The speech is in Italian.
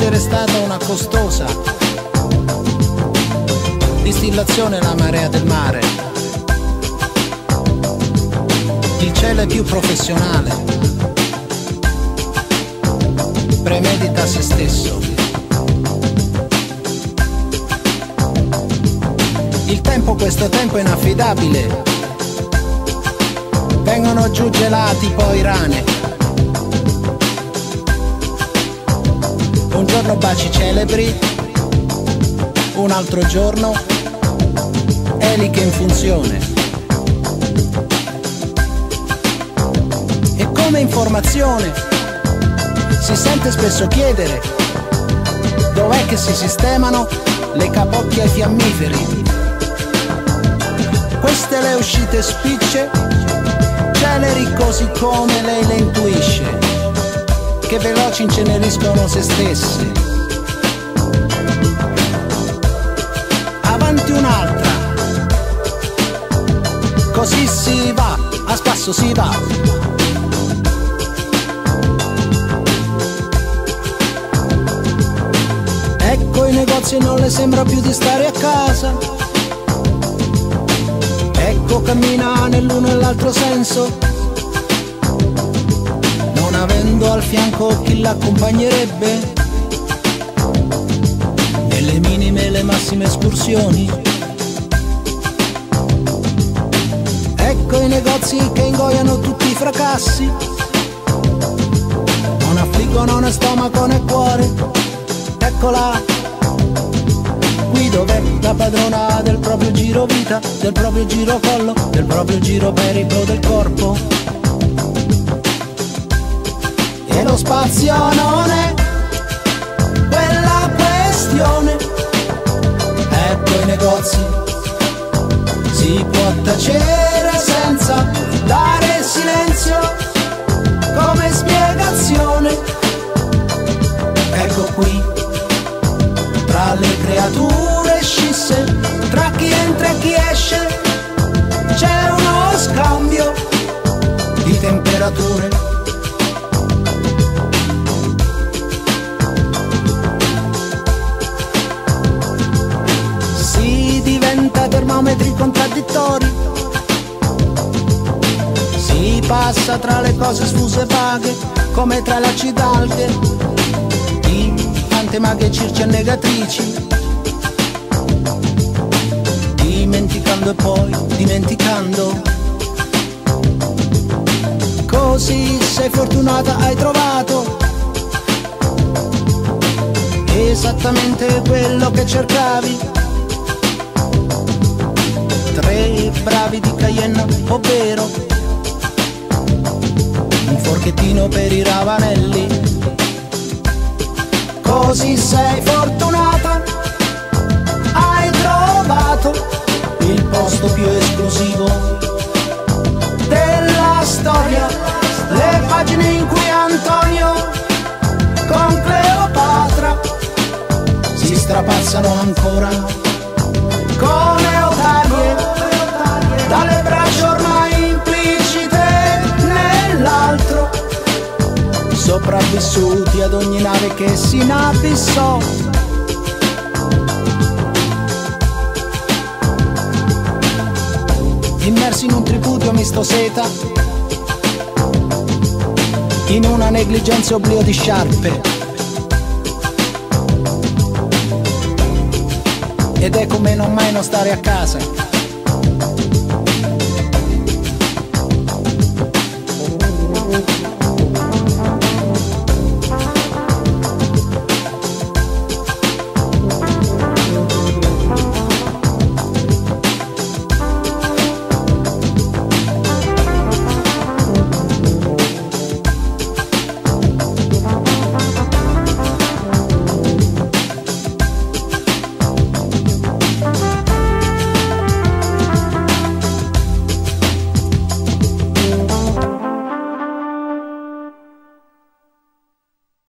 essere stata una costosa distillazione alla marea del mare. Il cielo è più professionale, premedita se stesso. Il tempo, questo tempo è inaffidabile, vengono giù gelati poi rane. Un giorno baci celebri, un altro giorno eliche in funzione. E come informazione si sente spesso chiedere dov'è che si sistemano le capocchie ai fiammiferi. Queste le uscite spicce, celeri così come lei le intuisce, che veloci inceneriscono se stesse. Avanti un'altra, così si va, a spasso si va. Ecco i negozi e non le sembra più di stare a casa. Ecco cammina nell'uno e l'altro senso, avendo al fianco chi l'accompagnerebbe nelle minime e le massime escursioni. Ecco i negozi che ingoiano tutti i fracassi, non affliggono né stomaco né cuore. Eccola qui dov'è la padrona del proprio giro vita, del proprio giro collo, del proprio giro periplo del corpo. E lo spazio non è quella questione. Ecco i negozi, si può tacere senza dare silenzio come spiegazione. Ecco qui, tra le creature scisse, tra chi entra e chi esce, c'è uno scambio di temperature. Termometri contraddittori, si passa tra le cose sfuse e vaghe come tra le accidalghe di tante maghe circe negatrici, dimenticando e poi dimenticando. Così sei fortunata, hai trovato esattamente quello che cercavi. Tre bravi di Cayenne, ovvero un forchettino per i ravanelli. Così sei fortunata, hai trovato il posto più esclusivo della storia. Le pagine in cui Antonio con Cleopatra si strapazzano ancora. Dalle braccia ormai implicite nell'altro, sopravvissuti ad ogni nave che si inabissò. Immersi in un tripudio misto seta, in una negligenza e oblio di sciarpe. Ed è come non mai non stare a casa.